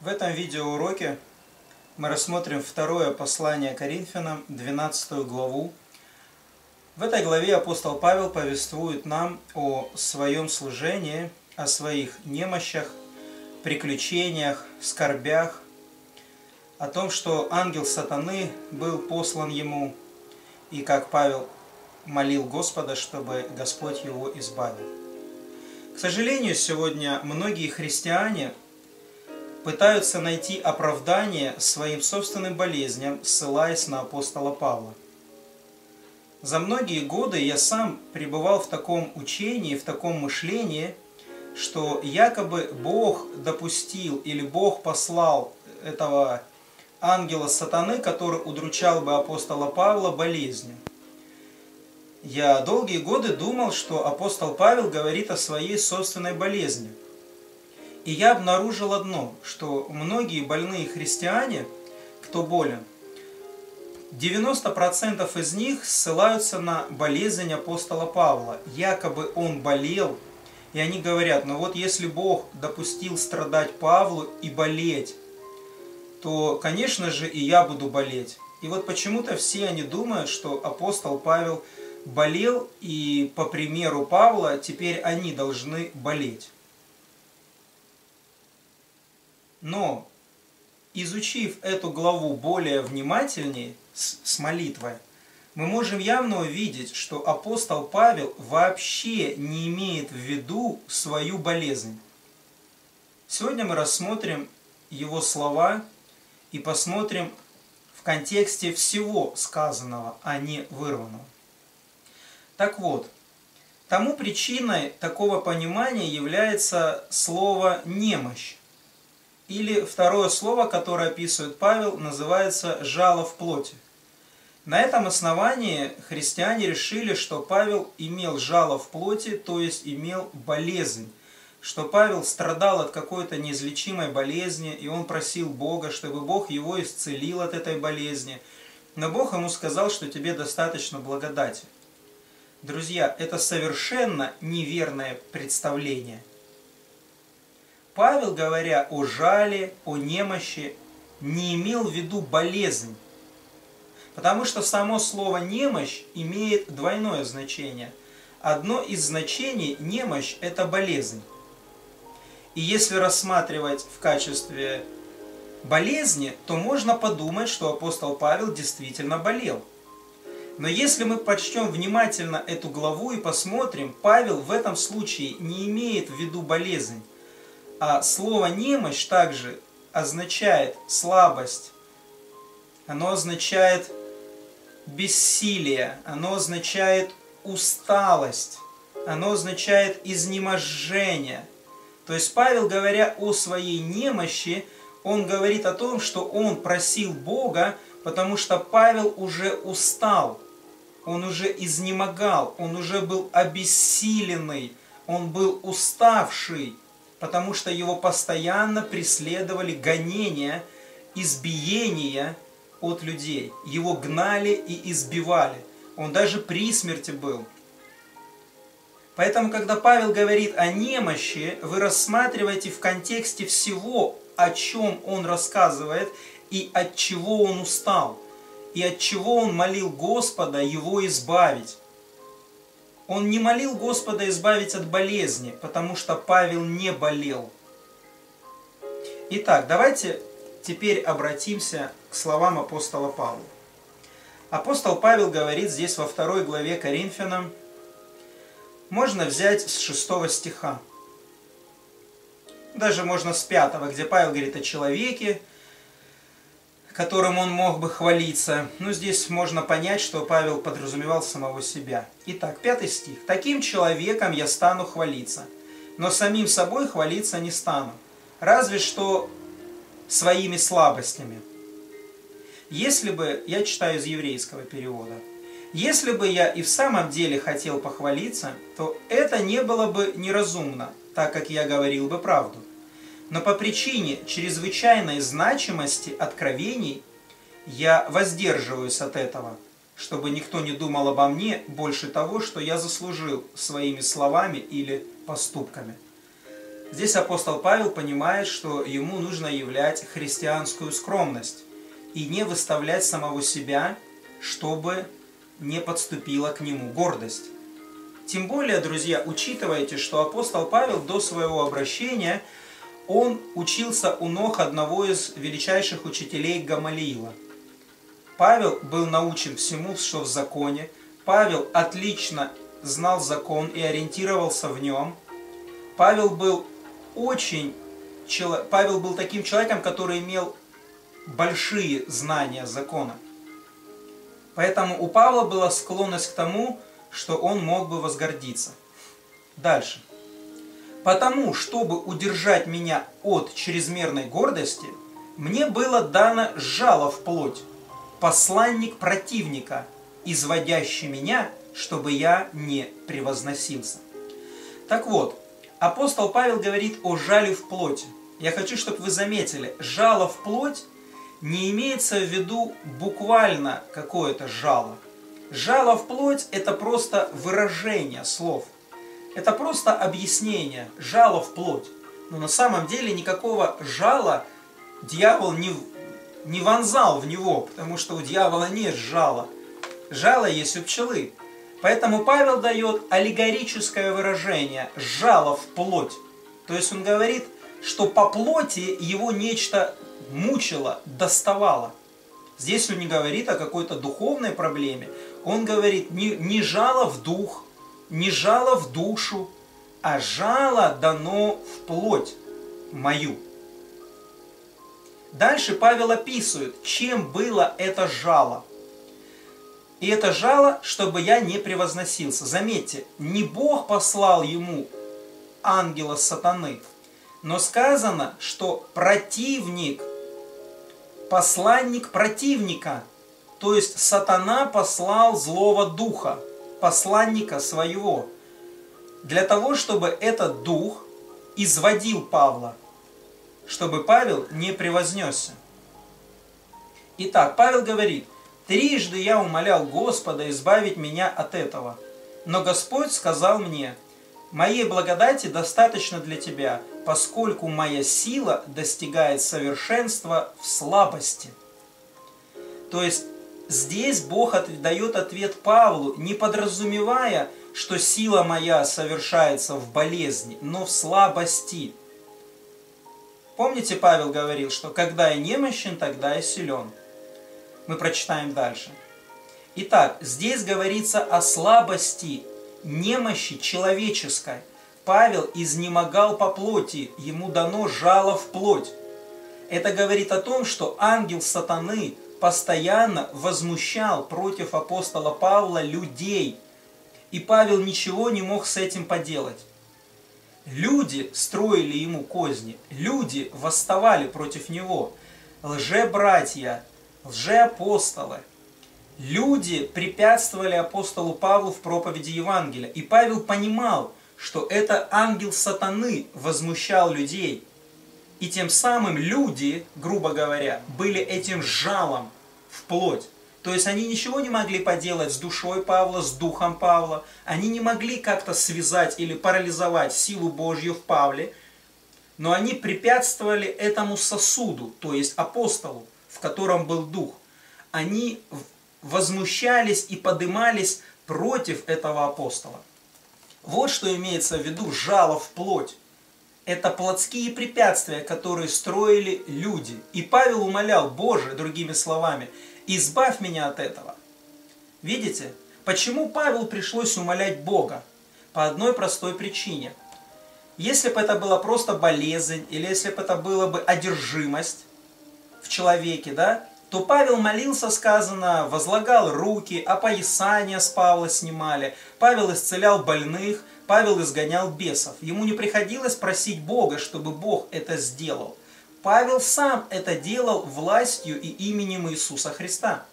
В этом видеоуроке мы рассмотрим второе послание Коринфянам, 12 главу. В этой главе апостол Павел повествует нам о своем служении, о своих немощах, приключениях, скорбях, о том, что ангел сатаны был послан ему, и как Павел молил Господа, чтобы Господь его избавил. К сожалению, сегодня многие христиане пытаются найти оправдание своим собственным болезням, ссылаясь на апостола Павла. За многие годы я сам пребывал в таком учении, в таком мышлении, что якобы Бог допустил или Бог послал этого ангела сатаны, который удручал бы апостола Павла болезнью. Я долгие годы думал, что апостол Павел говорит о своей собственной болезни. И я обнаружил одно, что многие больные христиане, кто болен, 90% из них ссылаются на болезнь апостола Павла. Якобы он болел, и они говорят, ну вот если Бог допустил страдать Павлу и болеть, то, конечно же, и я буду болеть. И вот почему-то все они думают, что апостол Павел болел, и по примеру Павла теперь они должны болеть. Но, изучив эту главу более внимательнее, с молитвой, мы можем явно увидеть, что апостол Павел вообще не имеет в виду свою болезнь. Сегодня мы рассмотрим его слова и посмотрим в контексте всего сказанного, а не вырванного. Так вот, тому причиной такого понимания является слово «немощь». Или второе слово, которое описывает Павел, называется «жало в плоти». На этом основании христиане решили, что Павел имел жало в плоти, то есть имел болезнь, что Павел страдал от какой-то неизлечимой болезни, и он просил Бога, чтобы Бог его исцелил от этой болезни. Но Бог ему сказал, что тебе достаточно благодати. Друзья, это совершенно неверное представление. Павел, говоря о жале, о немощи, не имел в виду болезнь. Потому что само слово «немощь» имеет двойное значение. Одно из значений «немощь» – это болезнь. И если рассматривать в качестве болезни, то можно подумать, что апостол Павел действительно болел. Но если мы прочтем внимательно эту главу и посмотрим, Павел в этом случае не имеет в виду болезнь. А слово «немощь» также означает слабость, оно означает бессилие, оно означает усталость, оно означает изнеможение. То есть Павел, говоря о своей немощи, он говорит о том, что он просил Бога, потому что Павел уже устал, он уже изнемогал, он уже был обессиленный, он был уставший. Потому что его постоянно преследовали гонения, избиения от людей. Его гнали и избивали. Он даже при смерти был. Поэтому, когда Павел говорит о немощи, вы рассматриваете в контексте всего, о чем он рассказывает, и от чего он устал, и от чего он молил Господа его избавить. Он не молил Господа избавить от болезни, потому что Павел не болел. Итак, давайте теперь обратимся к словам апостола Павла. Апостол Павел говорит здесь во 2 главе Коринфянам, можно взять с 6 стиха, даже можно с 5, где Павел говорит о человеке, которым он мог бы хвалиться. Но здесь можно понять, что Павел подразумевал самого себя. Итак, 5 стих. «Таким человеком я стану хвалиться, но самим собой хвалиться не стану, разве что своими слабостями. Если бы...» Я читаю из еврейского перевода. «Если бы я и в самом деле хотел похвалиться, то это не было бы неразумно, так как я говорил бы правду. Но по причине чрезвычайной значимости откровений я воздерживаюсь от этого, чтобы никто не думал обо мне больше того, что я заслужил своими словами или поступками. Здесь апостол Павел понимает, что ему нужно являть христианскую скромность и не выставлять самого себя, чтобы не подступила к нему гордость. Тем более, друзья, учитывайте, что апостол Павел до своего обращения, он учился у ног одного из величайших учителей Гамалиила. Павел был научен всему, что в законе. Павел отлично знал закон и ориентировался в нем. Павел был таким человеком, который имел большие знания закона. Поэтому у Павла была склонность к тому, что он мог бы возгордиться. Дальше. Потому, чтобы удержать меня от чрезмерной гордости, мне было дано жало в плоть, посланник противника, изводящий меня, чтобы я не превозносился. Так вот, апостол Павел говорит о жале в плоти. Я хочу, чтобы вы заметили, жало в плоть не имеется в виду буквально какое-то жало. Жало в плоть – это просто выражение слов. Это просто объяснение. Жало в плоть. Но на самом деле никакого жала дьявол не вонзал в него, потому что у дьявола нет жала. Жало есть у пчелы. Поэтому Павел дает аллегорическое выражение «жало в плоть». То есть он говорит, что по плоти его нечто мучило, доставало. Здесь он не говорит о какой-то духовной проблеме. Он говорит не жало в дух, не жало в душу, а жало дано в плоть мою. Дальше Павел описывает, чем было это жало. И это жало, чтобы я не превозносился. Заметьте, не Бог послал ему ангела сатаны, но сказано, что противник, посланник противника, то есть сатана послал злого духа, посланника своего, для того, чтобы этот дух изводил Павла, чтобы Павел не превознесся. Итак, Павел говорит: «Трижды я умолял Господа избавить меня от этого. Но Господь сказал мне: моей благодати достаточно для тебя, поскольку моя сила достигает совершенства в слабости». То есть здесь Бог дает ответ Павлу, не подразумевая, что сила моя совершается в болезни, но в слабости. Помните, Павел говорил, что когда я немощен, тогда я силен. Мы прочитаем дальше. Итак, здесь говорится о слабости, немощи человеческой. Павел изнемогал по плоти, ему дано жало в плоть. Это говорит о том, что ангел сатаны постоянно возмущал против апостола Павла людей. И Павел ничего не мог с этим поделать. Люди строили ему козни, люди восставали против него. Лже-братья, лжеапостолы. Люди препятствовали апостолу Павлу в проповеди Евангелия. И Павел понимал, что это ангел сатаны возмущал людей. И тем самым люди, грубо говоря, были этим жалом в плоть. То есть они ничего не могли поделать с душой Павла, с духом Павла. Они не могли как-то связать или парализовать силу Божью в Павле. Но они препятствовали этому сосуду, то есть апостолу, в котором был дух. Они возмущались и подымались против этого апостола. Вот что имеется в виду жало в плоть. Это плотские препятствия, которые строили люди. И Павел умолял: «Боже», другими словами, «избавь меня от этого». Видите, почему Павлу пришлось умолять Бога? По одной простой причине. Если бы это была просто болезнь, или если бы это была бы одержимость в человеке, да, то Павел молился, сказано, возлагал руки, опоясания с Павла снимали, Павел исцелял больных, Павел изгонял бесов. Ему не приходилось просить Бога, чтобы Бог это сделал. Павел сам это делал властью и именем Иисуса Христа.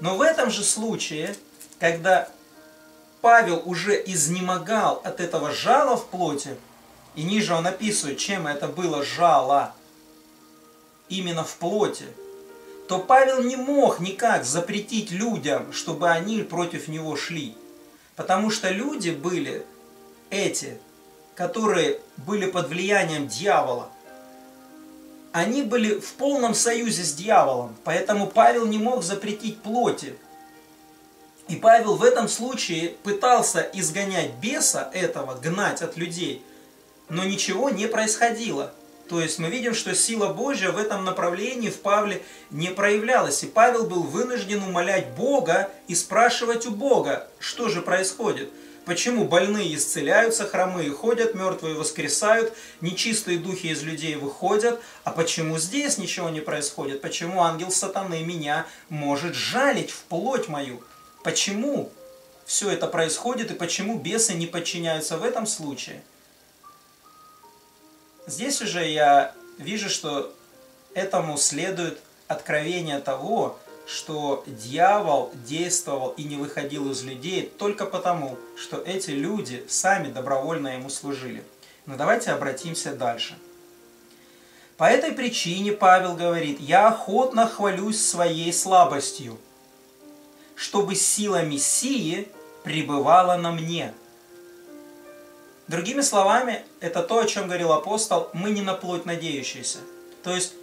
Но в этом же случае, когда Павел уже изнемогал от этого жала в плоти, и ниже он описывает, чем это было жало, именно в плоти, то Павел не мог никак запретить людям, чтобы они против него шли. Потому что люди были эти которые были под влиянием дьявола, они были в полном союзе с дьяволом, поэтому Павел не мог запретить плоти. И Павел в этом случае пытался изгонять беса этого, гнать от людей, но ничего не происходило. То есть мы видим, что сила Божья в этом направлении в Павле не проявлялась. И Павел был вынужден умолять Бога и спрашивать у Бога, что же происходит. Почему больные исцеляются, хромые ходят, мертвые воскресают, нечистые духи из людей выходят, а почему здесь ничего не происходит? Почему ангел сатаны меня может жалить в плоть мою? Почему все это происходит и почему бесы не подчиняются в этом случае? Здесь уже я вижу, что этому следует откровение того, что дьявол действовал и не выходил из людей только потому, что эти люди сами добровольно ему служили. Но давайте обратимся дальше. По этой причине Павел говорит: «Я охотно хвалюсь своей слабостью, чтобы сила Мессии пребывала на мне». Другими словами, это то, о чем говорил апостол: мы не на плоть надеющиеся. То есть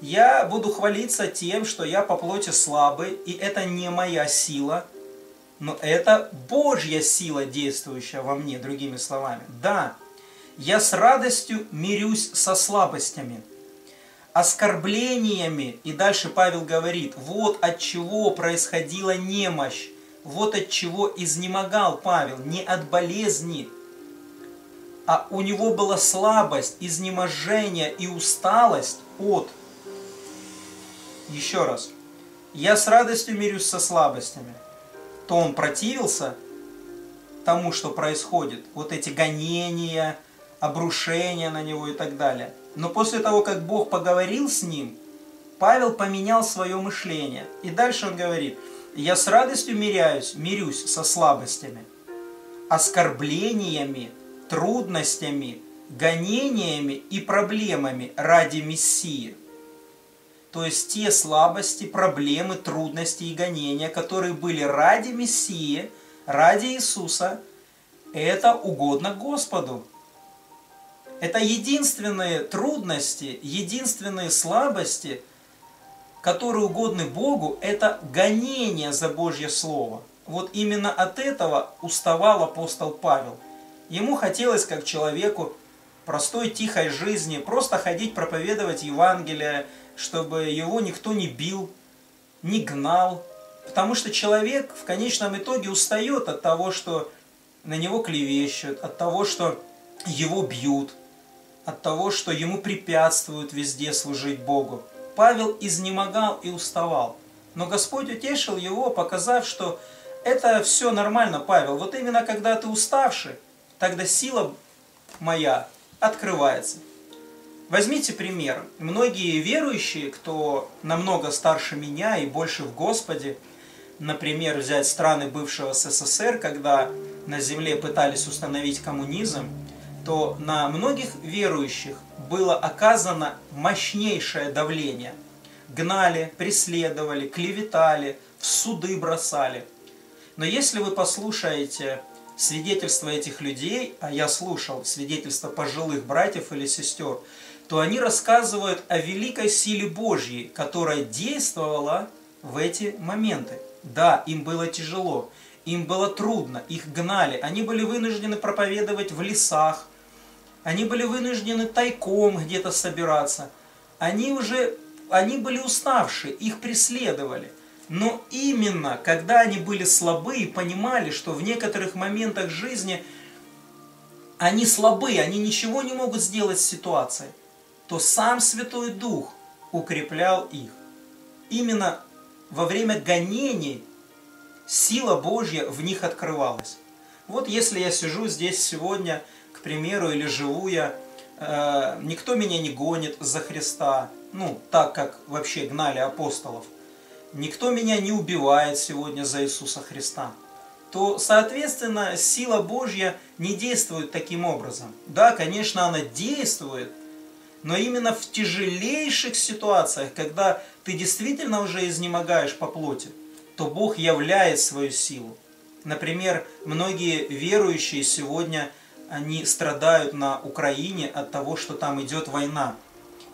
я буду хвалиться тем, что я по плоти слабый, и это не моя сила, но это Божья сила, действующая во мне, другими словами. Да, я с радостью мирюсь со слабостями, оскорблениями, и дальше Павел говорит, вот от чего происходила немощь, вот от чего изнемогал Павел, не от болезни, а у него была слабость, изнеможение и усталость от... Еще раз. «Я с радостью мирюсь со слабостями». То он противился тому, что происходит. Вот эти гонения, обрушения на него и так далее. Но после того, как Бог поговорил с ним, Павел поменял свое мышление. И дальше он говорит: «Я с радостью мирюсь со слабостями, оскорблениями, трудностями, гонениями и проблемами ради Мессии». То есть те слабости, проблемы, трудности и гонения, которые были ради Мессии, ради Иисуса, это угодно Господу. Это единственные трудности, единственные слабости, которые угодны Богу, это гонение за Божье Слово. Вот именно от этого уставал апостол Павел. Ему хотелось, как человеку простой, тихой жизни, просто ходить, проповедовать Евангелие, чтобы его никто не бил, не гнал. Потому что человек в конечном итоге устает от того, что на него клевещут, от того, что его бьют, от того, что ему препятствуют везде служить Богу. Павел изнемогал и уставал. Но Господь утешил его, показав, что это все нормально, Павел. Вот именно когда ты уставший, тогда сила моя открывается. Возьмите пример. Многие верующие, кто намного старше меня и больше в Господе, например, взять страны бывшего СССР, когда на земле пытались установить коммунизм, то на многих верующих было оказано мощнейшее давление. Гнали, преследовали, клеветали, в суды бросали. Но если вы послушаете свидетельства этих людей, а я слушал свидетельства пожилых братьев или сестер, то они рассказывают о великой силе Божьей, которая действовала в эти моменты. Да, им было тяжело, им было трудно, их гнали, они были вынуждены проповедовать в лесах, они были вынуждены тайком где-то собираться, они были уставшие, их преследовали. Но именно когда они были слабы и понимали, что в некоторых моментах жизни они слабы, они ничего не могут сделать с ситуацией, то сам Святой Дух укреплял их. Именно во время гонений сила Божья в них открывалась. Вот если я сижу здесь сегодня, к примеру, или живу я, никто меня не гонит за Христа, ну, так как вообще гнали апостолов, никто меня не убивает сегодня за Иисуса Христа, то, соответственно, сила Божья не действует таким образом. Да, конечно, она действует, но именно в тяжелейших ситуациях, когда ты действительно уже изнемогаешь по плоти, то Бог являет свою силу. Например, многие верующие сегодня они страдают на Украине от того, что там идет война.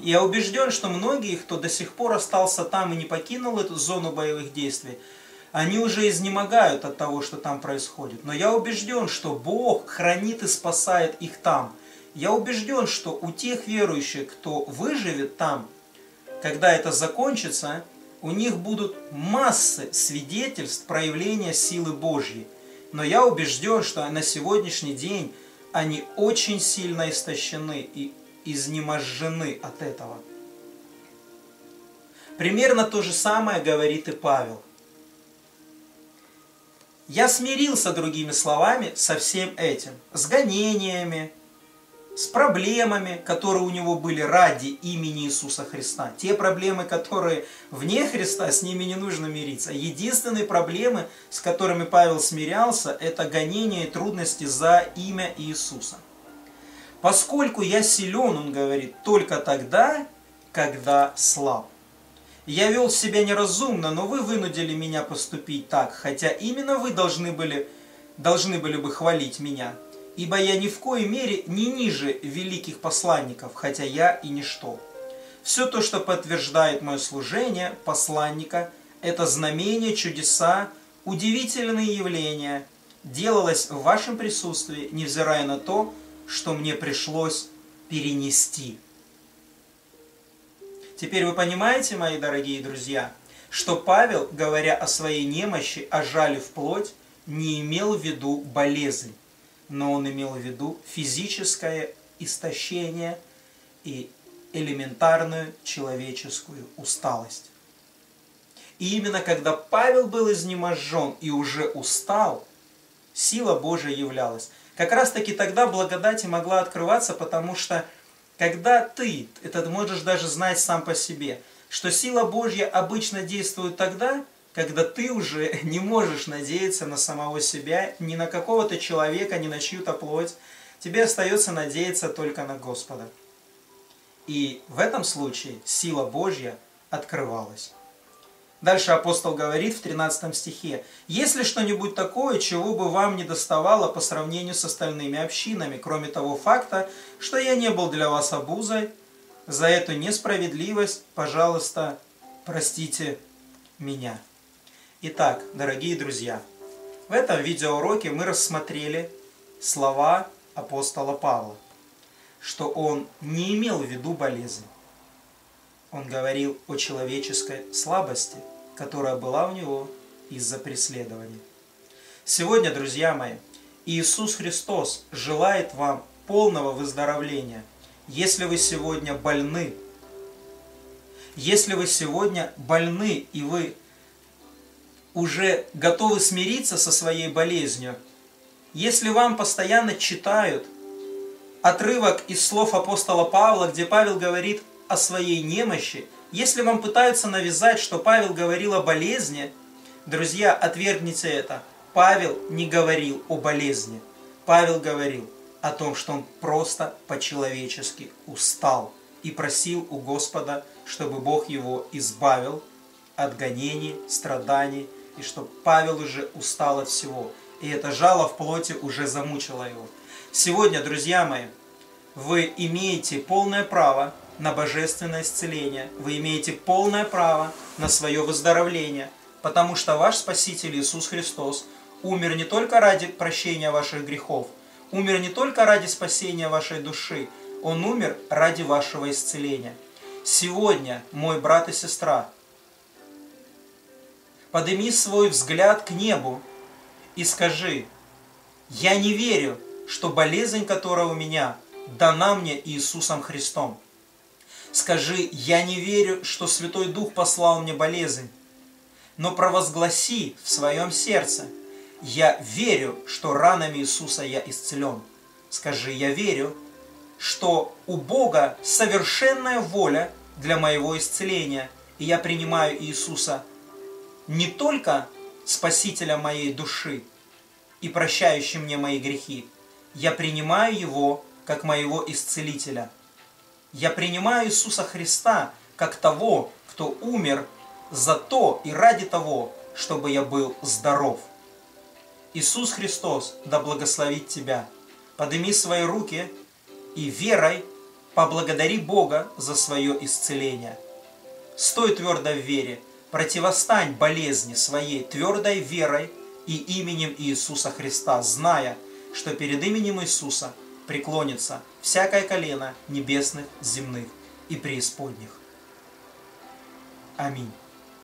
Я убежден, что многие, кто до сих пор остался там и не покинул эту зону боевых действий, они уже изнемогают от того, что там происходит. Но я убежден, что Бог хранит и спасает их там. Я убежден, что у тех верующих, кто выживет там, когда это закончится, у них будут массы свидетельств проявления силы Божьей. Но я убежден, что на сегодняшний день они очень сильно истощены и изнеможены от этого. Примерно то же самое говорит и Павел. Я смирился, другими словами, со всем этим, с гонениями, с проблемами, которые у него были ради имени Иисуса Христа. Те проблемы, которые вне Христа, с ними не нужно мириться. Единственные проблемы, с которыми Павел смирялся, это гонения и трудности за имя Иисуса. «Поскольку я силен, — он говорит, — только тогда, когда слаб. Я вел себя неразумно, но вы вынудили меня поступить так, хотя именно вы должны были бы хвалить меня, ибо я ни в коей мере не ниже великих посланников, хотя я и ничто. Все то, что подтверждает мое служение посланника, это знамения, чудеса, удивительные явления, делалось в вашем присутствии, невзирая на то, что мне пришлось перенести». Теперь вы понимаете, мои дорогие друзья, что Павел, говоря о своей немощи, о жале в плоть, не имел в виду болезнь, но он имел в виду физическое истощение и элементарную человеческую усталость. И именно когда Павел был изнеможен и уже устал, сила Божия являлась. Как раз таки тогда благодать и могла открываться, потому что когда ты, это можешь даже знать сам по себе, что сила Божья обычно действует тогда, когда ты уже не можешь надеяться на самого себя, ни на какого-то человека, ни на чью-то плоть. Тебе остается надеяться только на Господа. И в этом случае сила Божья открывалась. Дальше апостол говорит в 13 стихе: «Если что-нибудь такое, чего бы вам не доставало по сравнению с остальными общинами, кроме того факта, что я не был для вас обузой, за эту несправедливость, пожалуйста, простите меня». Итак, дорогие друзья, в этом видеоуроке мы рассмотрели слова апостола Павла, что он не имел в виду болезнь. Он говорил о человеческой слабости, которая была у него из-за преследования. Сегодня, друзья мои, Иисус Христос желает вам полного выздоровления, если вы сегодня больны. Если вы сегодня больны и вы уже готовы смириться со своей болезнью, если вам постоянно читают отрывок из слов апостола Павла, где Павел говорит о своей немощи, если вам пытаются навязать, что Павел говорил о болезни, друзья, отвергните это. Павел не говорил о болезни. Павел говорил о том, что он просто по-человечески устал и просил у Господа, чтобы Бог его избавил от гонений, страданий, и что Павел уже устал от всего. И это жало в плоти уже замучило его. Сегодня, друзья мои, вы имеете полное право на божественное исцеление. Вы имеете полное право на свое выздоровление, потому что ваш Спаситель Иисус Христос умер не только ради прощения ваших грехов, умер не только ради спасения вашей души, Он умер ради вашего исцеления. Сегодня, мой брат и сестра, подними свой взгляд к небу и скажи: «Я не верю, что болезнь, которая у меня, дана мне Иисусом Христом». Скажи: «Я не верю, что Святой Дух послал мне болезнь», но провозгласи в своем сердце: «Я верю, что ранами Иисуса я исцелен». Скажи: «Я верю, что у Бога совершенная воля для моего исцеления, и я принимаю Иисуса не только Спасителя моей души и прощающим мне мои грехи, я принимаю Его как моего исцелителя. Я принимаю Иисуса Христа как того, кто умер за то и ради того, чтобы я был здоров». Иисус Христос да благословит тебя. подними свои руки и верой поблагодари Бога за свое исцеление. Стой твердо в вере, противостань болезни своей твердой верой и именем Иисуса Христа, зная, что перед именем Иисуса преклонится всякое колено небесных, земных и преисподних. Аминь.